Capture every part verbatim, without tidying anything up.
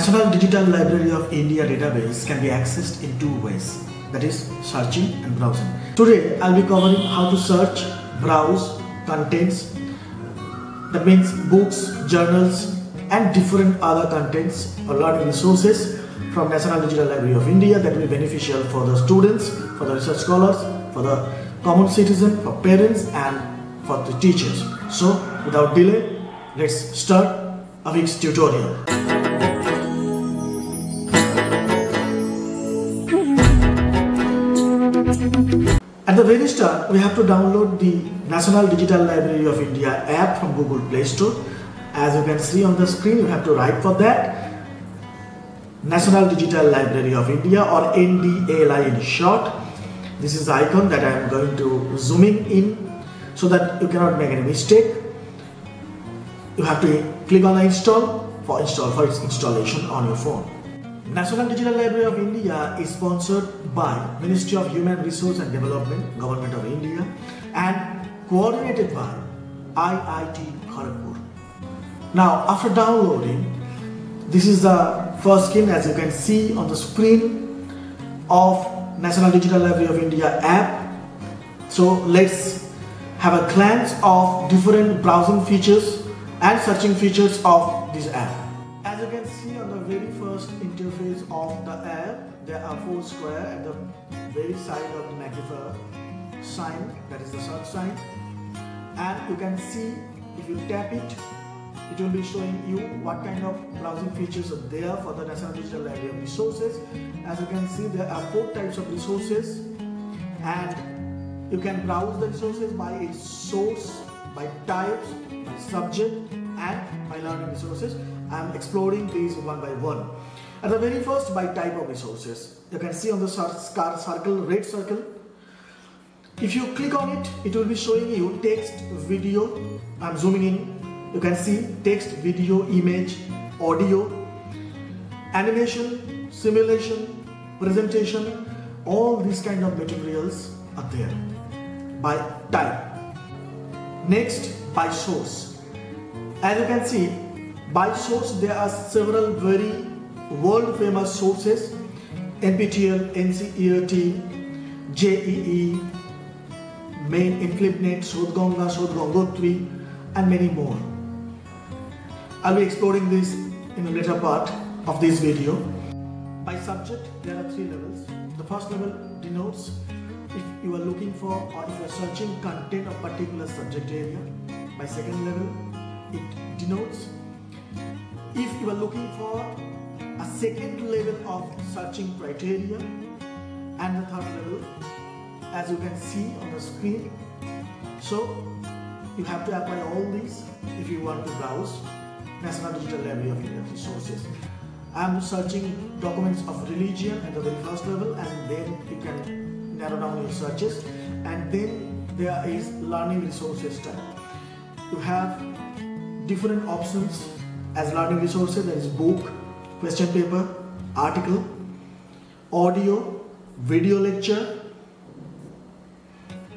National Digital Library of India database can be accessed in two ways, that is, searching and browsing. Today, I'll be covering how to search, browse, contents, that means books, journals, and different other contents or learning resources from National Digital Library of India that will be beneficial for the students, for the research scholars, for the common citizen, for parents, and for the teachers. So, without delay, let's start a week's tutorial. At the very start, we have to download the National Digital Library of India app from Google Play Store. As you can see on the screen, you have to write for that National Digital Library of India, or N D L I in short. This is the icon that I am going to zoom in so that you cannot make any mistake. You have to click on the install for install for its installation on your phone. National Digital Library of India is sponsored by Ministry of Human Resource and Development, Government of India, and coordinated by I I T Kharagpur. Now, after downloading, this is the first screen as you can see on the screen of National Digital Library of India app. So let's have a glance of different browsing features and searching features of this app. As you can see on the very first interface of the app, there are four squares at the very side of the magnifier sign, that is the search sign, and you can see if you tap it, it will be showing you what kind of browsing features are there for the National Digital Library of Resources. As you can see, there are four types of resources, and you can browse the resources by its source, by types, by subject, and by learning resources. I am exploring these one by one. At the very first, by type of resources, you can see on the circle, red circle. If you click on it, it will be showing you text, video. I am zooming in. You can see text, video, image, audio, animation, simulation, presentation. All these kind of materials are there by type. Next, by source. As you can see, by source, there are several very world-famous sources: N P T E L, N C E R T, J E E, Main, INFLIBNET, ShodhGanga, Shodhgangotri, and many more. I'll be exploring this in the later part of this video. By subject, there are three levels. The first level denotes if you are looking for or if you are searching content of particular subject area. By second level, it denotes if you are looking for a second level of searching criteria. And the third level, as you can see on the screen. So you have to apply all these if you want to browse National Digital Library of India resources. I am searching documents of religion at the very first level, and then you can narrow down your searches. And then there is learning resources type. You have different options. As learning resources, there is book, question paper, article, audio, video lecture.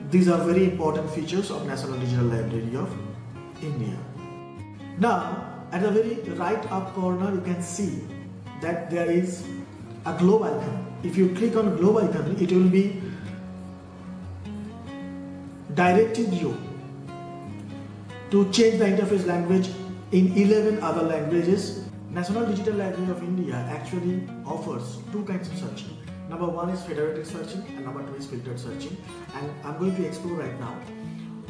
These are very important features of National Digital Library of India. Now, at the very right up corner, you can see that there is a globe icon. If you click on globe icon, it will be directed you to change the interface language in eleven other languages. National Digital Library of India actually offers two kinds of searching. Number one is federated searching, and number two is filtered searching. And I'm going to explore right now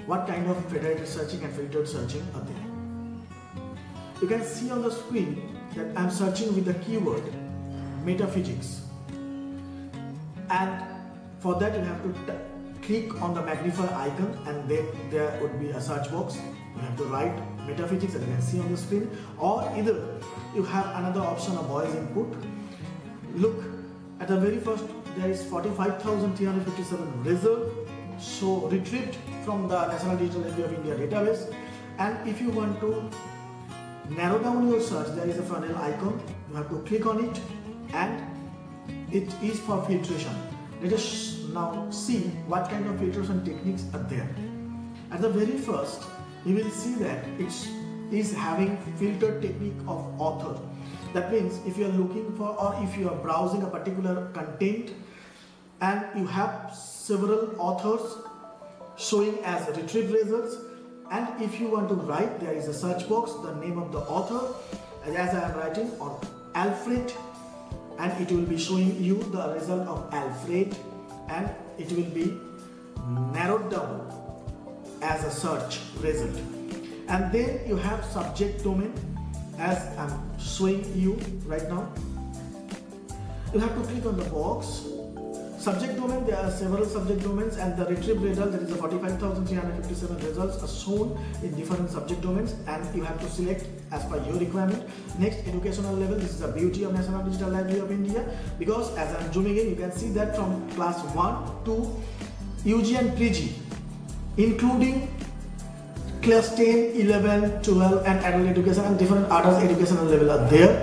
what kind of federated searching and filtered searching are there. You can see on the screen that I'm searching with the keyword metaphysics. And for that, you have to click on the magnifier icon, and then there would be a search box. You have to write metaphysics, as you can see on the screen, or either you have another option of voice input. Look, at the very first, there is forty-five thousand three hundred fifty-seven results, so retrieved from the National Digital Library of India database. And if you want to narrow down your search, there is a funnel icon. You have to click on it, and it is for filtration. Let us now see what kind of filters and techniques are there. At the very first, you will see that it's is having filter technique of author. That means if you are looking for or if you are browsing a particular content and you have several authors showing as retrieved results, and if you want to write, there is a search box, the name of the author, as I am writing, or Alfred, and it will be showing you the result of Alfred, and it will be narrowed down as a search result. And then you have subject domain, as I'm showing you right now. You have to click on the box. Subject domain, there are several subject domains, and the retrieved result, there is a forty-five thousand three hundred fifty-seven results are shown in different subject domains, and you have to select as per your requirement. Next, educational level. This is the beauty of National Digital Library of India, because as I'm zooming in, you can see that from class one to U G and P G, including class ten, eleven, twelve and adult education and different others educational level are there.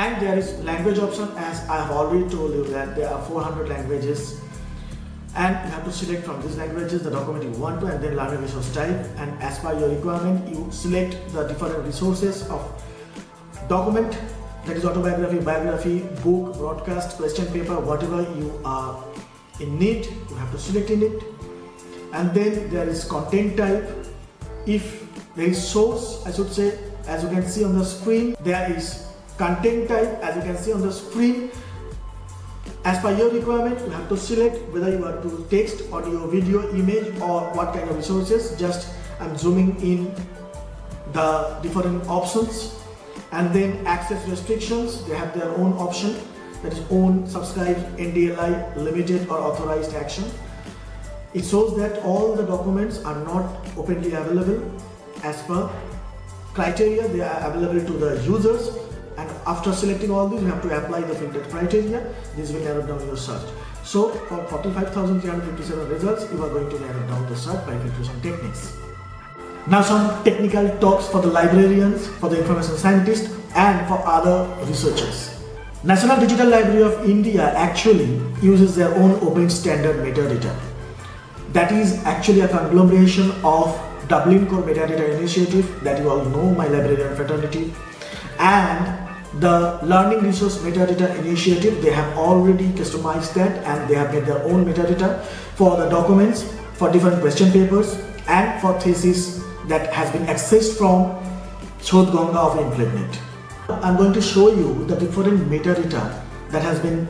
And there is language option, as I have already told you that there are four hundred languages, and you have to select from these languages the document you want to, and then learning resource type, and as per your requirement you select the different resources of document, that is autobiography, biography, book, broadcast, question paper, whatever you are in need, you have to select in it. And then there is content type. If there is source, I should say, as you can see on the screen, there is content type, as you can see on the screen. As per your requirement, you have to select whether you want to text, audio, video, image, or what kind of resources. Just I'm zooming in the different options. And then access restrictions, they have their own option, that is own, subscribed, N D L I, limited or authorized action. It shows that all the documents are not openly available. As per criteria, they are available to the users, and after selecting all these, you have to apply the filtered criteria. This will narrow down your search. So for forty-five thousand three hundred fifty-seven results, you are going to narrow down the search by filtration techniques. Now some technical talks for the librarians, for the information scientists, and for other researchers. National Digital Library of India actually uses their own open standard metadata. That is actually a conglomeration of Dublin Core Metadata Initiative, that you all know, my librarian fraternity, and the Learning Resource Metadata Initiative. They have already customized that, and they have made their own metadata for the documents, for different question papers, and for thesis that has been accessed from ShodhGanga of INFLIBNET. I'm going to show you the different metadata that has been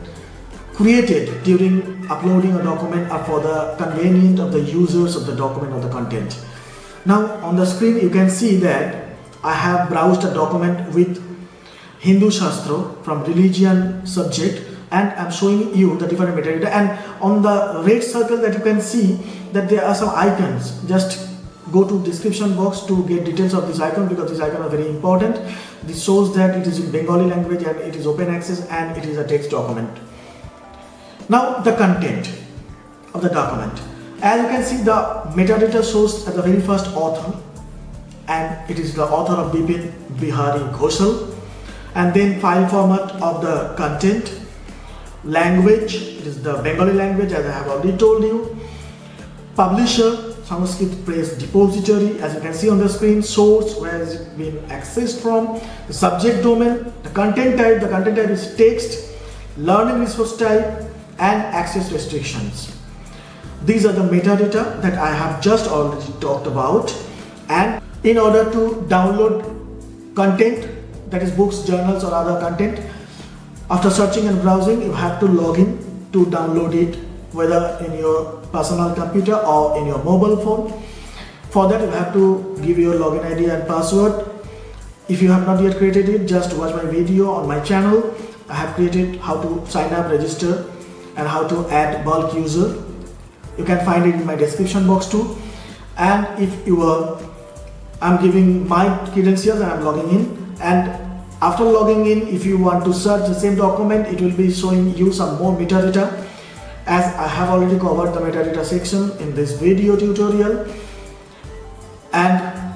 created during uploading a document or for the convenience of the users of the document or the content. Now on the screen you can see that I have browsed a document with Hindu Shastra from religion subject, and I'm showing you the different metadata, and on the red circle that you can see that there are some icons. Just go to description box to get details of this icon, because these icons are very important. This shows that it is in Bengali language and it is open access and it is a text document. Now the content of the document. As you can see, the metadata shows at the very first author, and it is the author of Bipin Bihari Ghoshal, and then file format of the content, language, it is the Bengali language as I have already told you, publisher, Sanskrit Press depository, as you can see on the screen, source, where has it been accessed from, the subject domain, the content type, the content type is text, learning resource type, and access restrictions. These are the metadata that I have just already talked about. And in order to download content, that is books, journals, or other content, after searching and browsing, you have to log in to download it, whether in your personal computer or in your mobile phone. For that, you have to give your login I D and password. If you have not yet created it, just watch my video on my channel. I have created how to sign up, register, and how to add bulk user. You can find it in my description box too. And if you are, I'm giving my credentials and I'm logging in. And after logging in, if you want to search the same document, it will be showing you some more metadata. As I have already covered the metadata section in this video tutorial, and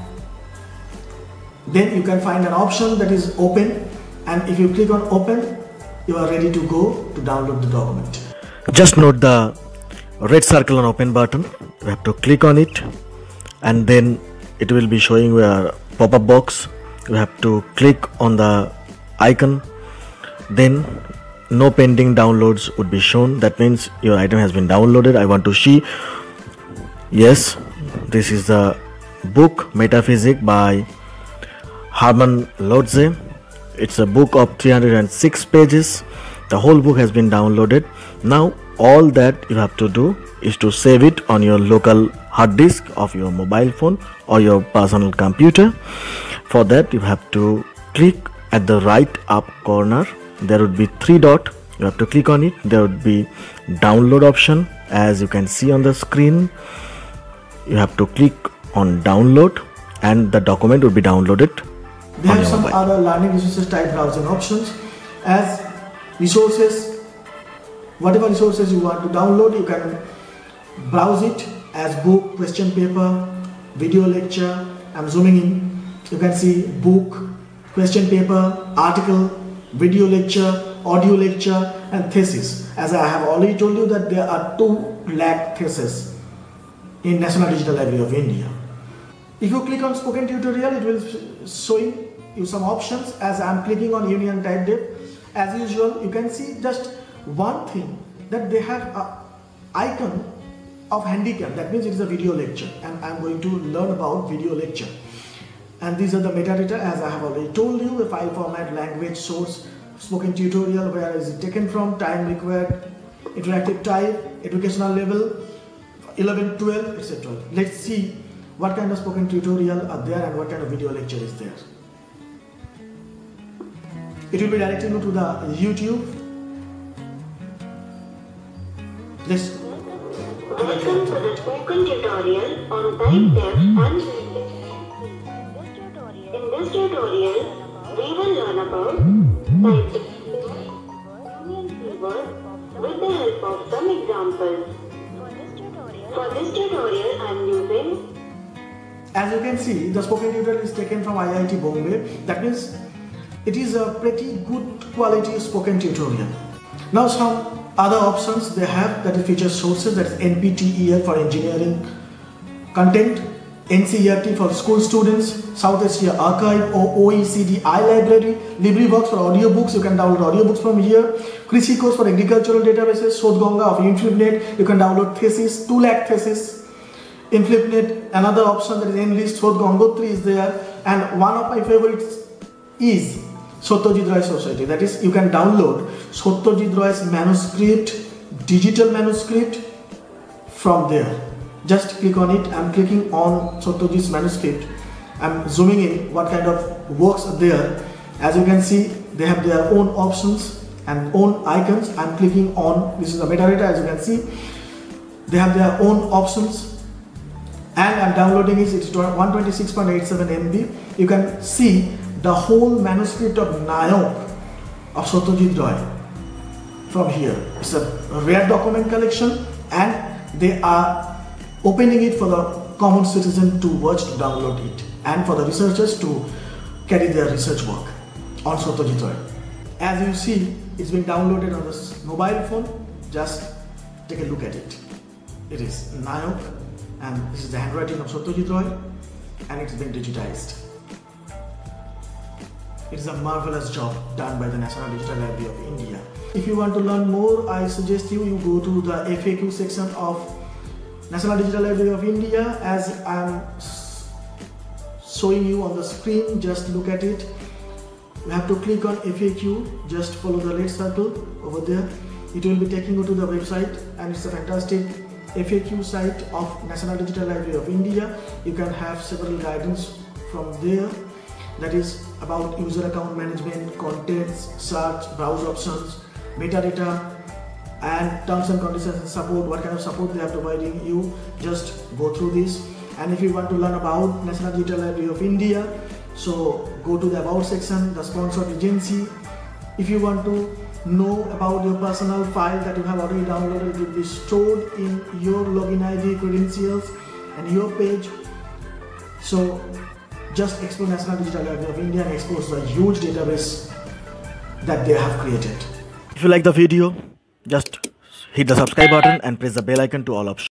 then you can find an option that is open, and if you click on open, you are ready to go to download the document. Just note the red circle on open button, you have to click on it, and then it will be showing where pop-up box. You have to click on the icon, then no pending downloads would be shown. That means your item has been downloaded. I want to see. Yes, this is the book Metaphysics by Herman Lodze. It's a book of three hundred six pages. The whole book has been downloaded. Now all that you have to do is to save it on your local hard disk of your mobile phone or your personal computer. For that you have to click at the right up corner. There would be three dot. You have to click on it. There would be download option. As you can see on the screen, you have to click on download and the document would be downloaded. We have some mobile. Other learning resources type browsing options. As resources, whatever resources you want to download, you can browse it as book, question paper, video lecture. I'm zooming in. You can see book, question paper, article, video lecture, audio lecture and thesis. As I have already told you that there are two lakh theses in National Digital Library of India. If you click on spoken tutorial, it will show you some options. As I am clicking on union type depth, as usual you can see just one thing, that they have an icon of handicap. That means it is a video lecture and I am going to learn about video lecture. And these are the metadata. As I have already told you, the file format, language, source, spoken tutorial, where is it taken from, time required, interactive type, educational level, eleven, twelve, et cetera. Let's see what kind of spoken tutorial are there and what kind of video lecture is there. It will be directing you to the YouTube. Let's welcome to the spoken tutorial on wide depth and in this tutorial we will learn about typing union keyword with the help of some examples. For this tutorial I am using. As you can see, the spoken tutorial is taken from I I T Bombay. That means it is a pretty good quality spoken tutorial. Now some other options they have, that is feature sources, that is N P T E L for engineering content, N C E R T for school students, South Asia Archive, O E C D iLibrary, LibriVox for audiobooks. You can download audiobooks from here, Krissi course for agricultural databases, ShodhGanga of INFLIBNET. You can download thesis, two lakh thesis, INFLIBNET, another option that is Enlist, Shodhgangotri is there, and one of my favorites is Satyajit Roy Society. That is, you can download Satyajit Roy's manuscript, digital manuscript from there. Just click on it. I'm clicking on Satyajit's manuscript. I'm zooming in what kind of works are there. As you can see, they have their own options and own icons. I'm clicking on, this is the metadata. As you can see, they have their own options and I'm downloading it. It's one twenty-six point eight seven M B. You can see the whole manuscript of Nayok of Satyajit Roy from here. It's a rare document collection and they are opening it for the common citizen to watch, to download it, and for the researchers to carry their research work on Satyajit Roy. As you see, it's been downloaded on this mobile phone. Just take a look at it. It is Nayok and this is the handwriting of Satyajit Roy and it's been digitized. It is a marvelous job done by the National Digital Library of India. If you want to learn more, I suggest you, you go to the F A Q section of National Digital Library of India. As I am showing you on the screen, just look at it. You have to click on F A Q, just follow the red circle over there. It will be taking you to the website and it's a fantastic F A Q site of National Digital Library of India. You can have several guidance from there. That is about user account management, contents, search, browse options, metadata, and terms and conditions and support, what kind of support they are providing you. Just go through this. And if you want to learn about National Digital Library of India, so go to the About section, the sponsored agency. If you want to know about your personal file that you have already downloaded, it will be stored in your login I D, credentials, and your page. So just explore National Digital Library of India and explore the huge database that they have created. If you like the video, just hit the subscribe button and press the bell icon to all options.